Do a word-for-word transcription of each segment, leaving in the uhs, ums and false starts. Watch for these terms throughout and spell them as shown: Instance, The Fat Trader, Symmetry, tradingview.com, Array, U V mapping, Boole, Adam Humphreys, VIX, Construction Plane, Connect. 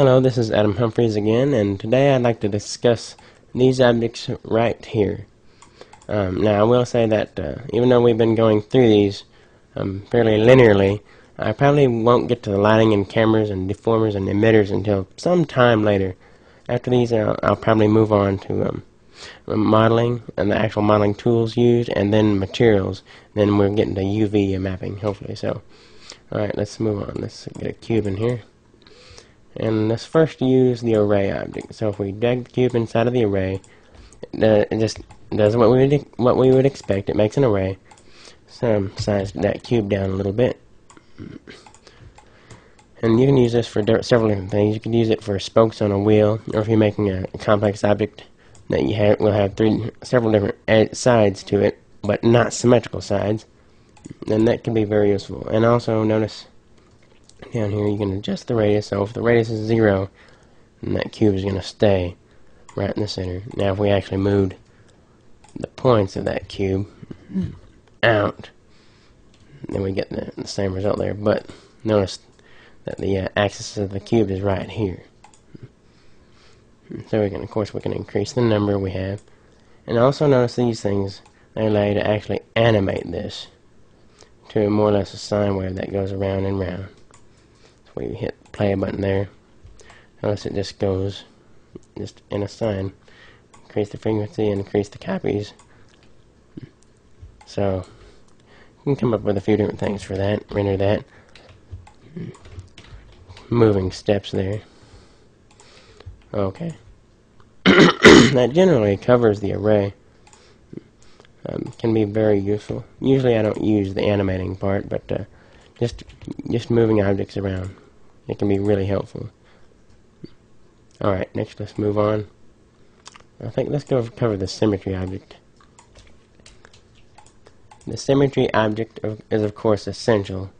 Hello, this is Adam Humphreys again, and today I'd like to discuss these objects right here. Um, now, I will say that uh, even though we've been going through these um, fairly linearly, I probably won't get to the lighting and cameras and deformers and emitters until some time later. After these, I'll, I'll probably move on to um, modeling and the actual modeling tools used, and then materials. Then we'll get into U V mapping, hopefully. So, alright, let's move on. Let's get a cube in here. And let's first use the array object. So if we drag the cube inside of the array, uh, it just does what we would what we would expect. It makes an array. So size that cube down a little bit. And you can use this for several different things. You can use it for spokes on a wheel, or if you're making a, a complex object that you have will have three several different sides to it, but not symmetrical sides. Then that can be very useful. And also notice, down here you can adjust the radius, so if the radius is zero, then that cube is going to stay right in the center. Now if we actually moved the points of that cube out, then we get the, the same result there, but notice that the uh, axis of the cube is right here. So we can, of course, we can increase the number we have, and also notice these things, they allow you to actually animate this to more or less a sine wave that goes around and round. We hit play button there. Notice it just goes just in a sine. Increase the frequency and increase the copies. So you can come up with a few different things for that. Render that. Moving steps there. Okay. That generally covers the array. Um, can be very useful. Usually I don't use the animating part, but uh, just just moving objects around. It can be really helpful. Alright, next let's move on. I think let's go cover the symmetry object. The symmetry object of, is of course essential.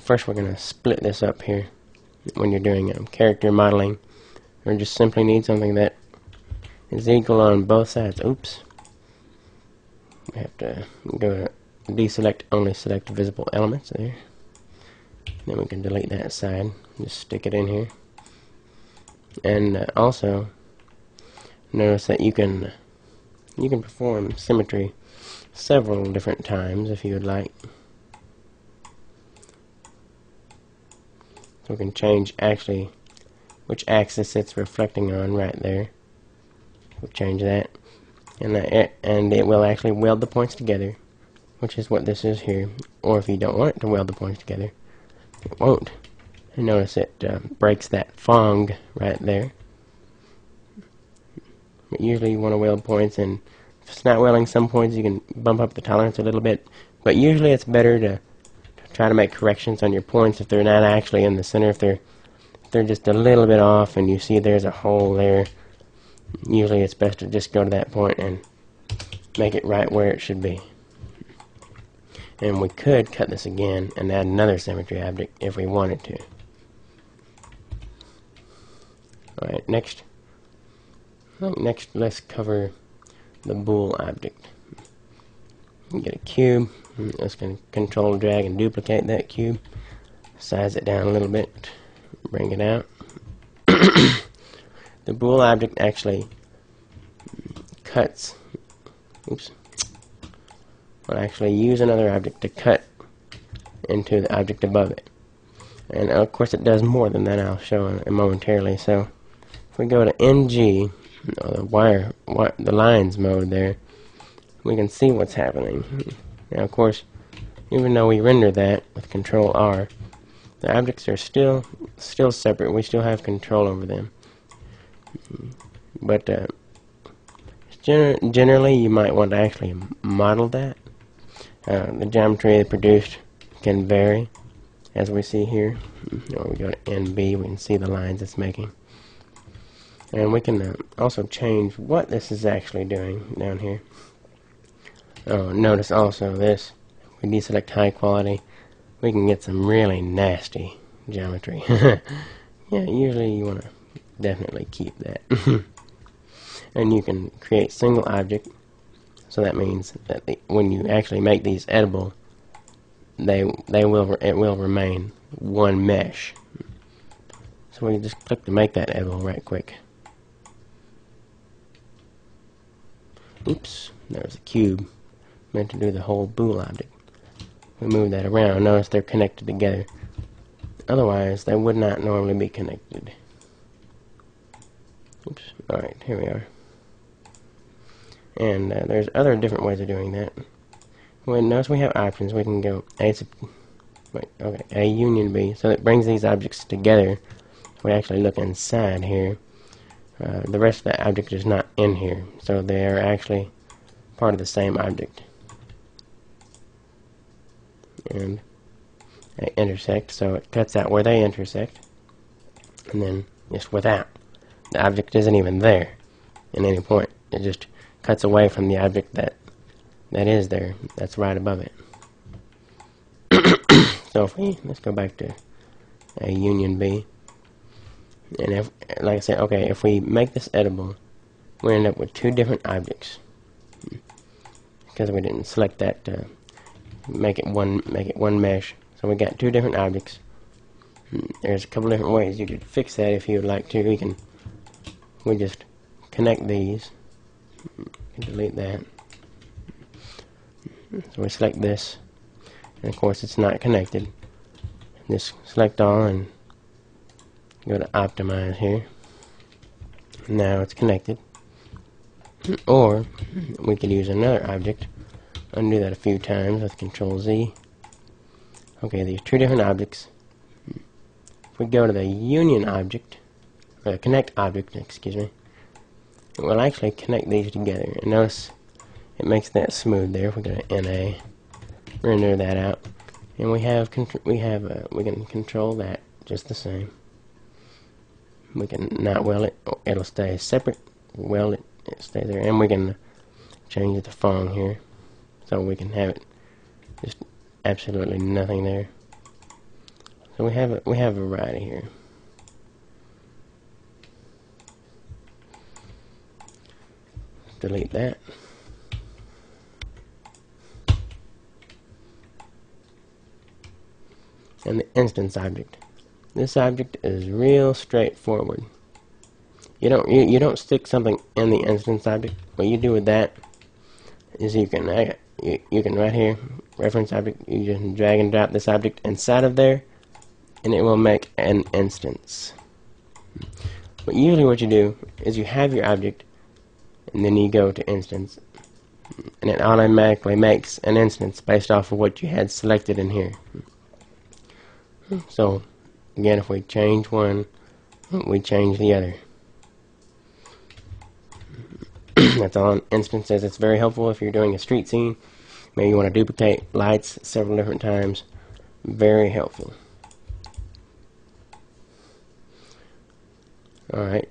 First we're going to split this up here when you're doing um, character modeling, or just simply need something that is equal on both sides. Oops. We have to go to deselect, only select visible elements there. Then we can delete that side, just stick it in here. And uh, also notice that you can you can perform symmetry several different times if you would like. So we can change actually which axis it's reflecting on right there. We'll change that, and uh, and it will actually weld the points together, which is what this is here. Or if you don't want it to weld the points together, it won't. And notice it uh, breaks that fong right there. But usually you want to weld points, and if it's not welding some points, you can bump up the tolerance a little bit. But usually it's better to, to try to make corrections on your points if they're not actually in the center. If they're, if they're just a little bit off and you see there's a hole there, usually it's best to just go to that point and make it right where it should be. And we could cut this again and add another symmetry object if we wanted to. Alright, next. Next, let's cover the Boole object. Get a cube. Let's control, drag, and duplicate that cube. Size it down a little bit. Bring it out. The Boole object actually cuts. Oops. We'll actually use another object to cut into the object above it. And of course it does more than that. I'll show it momentarily. So if we go to N G, or the wire, wire the lines mode there, we can see what's happening. Now of course, even though we render that with Control R, the objects are still still separate. We still have control over them. But uh, gener generally you might want to actually model that. Uh, the geometry produced can vary, as we see here. When we go to N B, we can see the lines it's making, and we can uh, also change what this is actually doing down here. Oh, notice also this. If we deselect high quality, we can get some really nasty geometry. Yeah, usually you want to definitely keep that. And you can create single object. So that means that the, when you actually make these editable, they they will it will remain one mesh. So we can just click to make that arrow right quick. Oops, there's a cube. Meant to do the whole bool object. We move that around. Notice they're connected together. Otherwise, they would not normally be connected. Oops. Alright, here we are. And uh, there's other different ways of doing that. Well, notice we have options. We can go A sub wait, okay, A union B. So it brings these objects together. We actually look inside here. Uh, the rest of the object is not in here. So they are actually part of the same object. And they intersect. So it cuts out where they intersect. And then just without. The object isn't even there at any point. It just cuts away from the object that that is there. That's right above it. So if we let's go back to a union B, and if like I said, okay, if we make this editable, we end up with two different objects because we didn't select that to make it one make it one mesh. So we got two different objects. There's a couple different ways you could fix that if you would like to. You can we just connect these, delete that, so we select this, and of course it's not connected. Just select all and go to optimize here. Now it's connected. Or we could use another object, undo that a few times with Control Z. Okay, these two different objects. If we go to the union object, Uh, connect object, excuse me, it will actually connect these together. And notice it makes that smooth there. We're going to N A, render that out, and we have we have uh, we can control that just the same. We can not weld it; it'll stay separate. Weld it, it stays there, and we can change it to foam here, so we can have it just absolutely nothing there. So we have a, we have a variety here. Delete that. And the instance object. This object is real straightforward. You don't you, you don't stick something in the instance object. What you do with that is you can uh, you, you can right here reference object. You just drag and drop this object inside of there, and it will make an instance. But usually, what you do is you have your object. And then you go to instance, and it automatically makes an instance based off of what you had selected in here. So again, if we change one, we change the other. That's all an instance is. It's very helpful if you're doing a street scene. Maybe you want to duplicate lights several different times. Very helpful. Alright,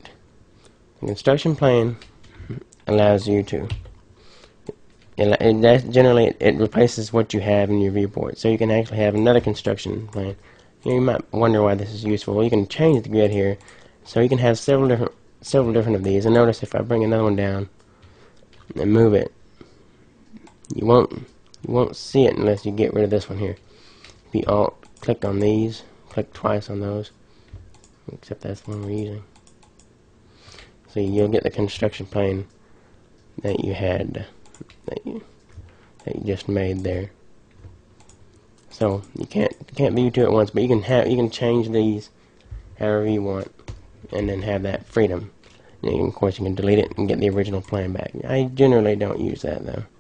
the construction plane allows you to it, it, that generally it, it replaces what you have in your viewport, so you can actually have another construction plan. You might wonder why this is useful. You can change the grid here, so you can have several different several different of these. And notice if I bring another one down and move it, you won't you won't see it unless you get rid of this one here. If you alt click on these, click twice on those, except that's the one we're using. So you'll get the construction plane that you had that you, that you just made there. So you can't can't view two at once, but you can have you can change these however you want, and then have that freedom. And of course you can delete it and get the original plan back. I generally don't use that though.